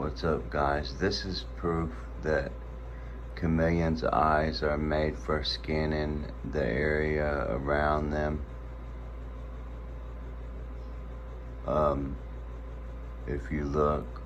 What's up, guys? This is proof that chameleons' eyes are made for scanning the area around them. If you look